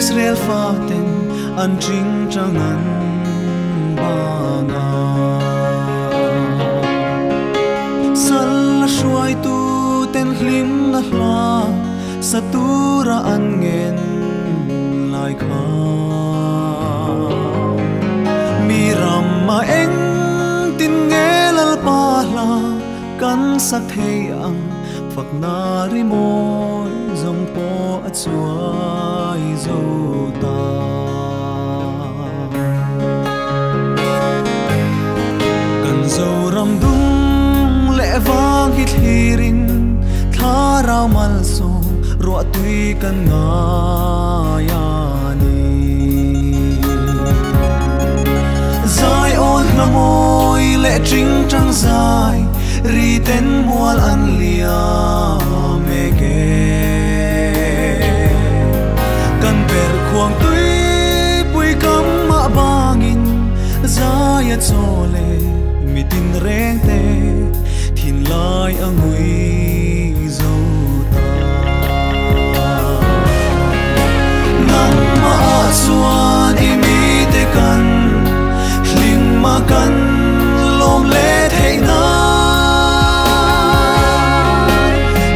Israel fatin ang chingchangan banga salasway tu tenhlim nahla satura angen laikha mirama eng tingel alpala kan sathei ang faknari mo zongpo at suay zota Ramdung levang hithirin Thara malso Ruatui kan ngayani Zai on namoy Leching trang zai Riten mual anlia mege Kan perkuang tuy Pui kam maabangin Zai at sole Mitin rente Tinlay ang huizaw ta Nang maaswan Imitekan Hlimakan Lomlet heyna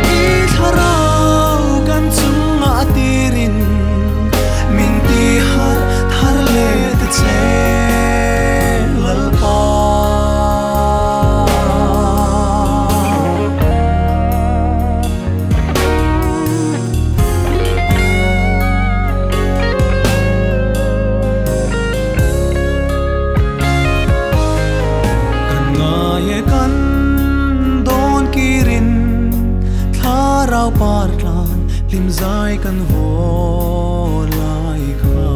Itharaw Kan tsuma atirin Mintihar Tarlet etse Zai kan volai ka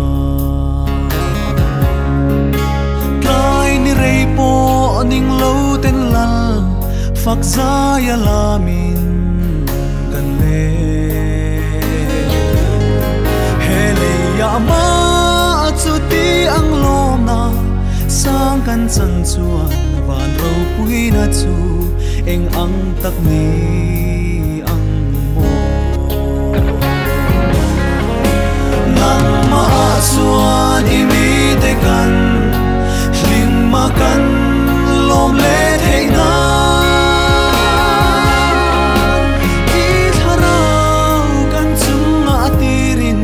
Kai ni rei po ning loten lal Fak zai alamin kan le Helei yama at suti ang lona Sang kan sansua van rau puin at su Eng ang takni Maaswan imitekan Hlimakan Lomlet heynan Itharaw Kan tsuma atirin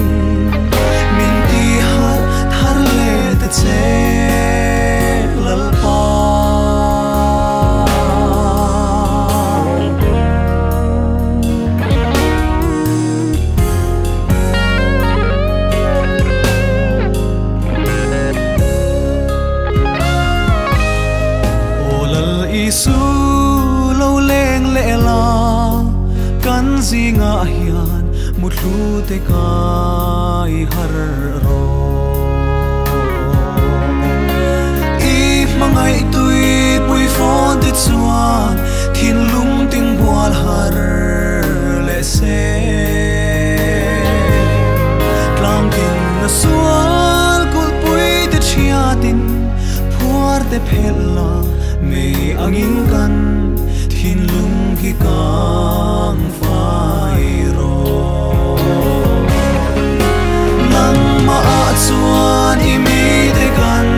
Mintihar Tarlet etse Lalpa Zingahian mutlute kai harro if mga ito'y puy fondit suan tinlung ting bual har lese tlang ting nasual kul puy tichiatin puarte pela may angin kan tinlung kikang Maaswan imitekan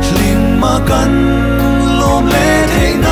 Hlimakan Lomlet heyna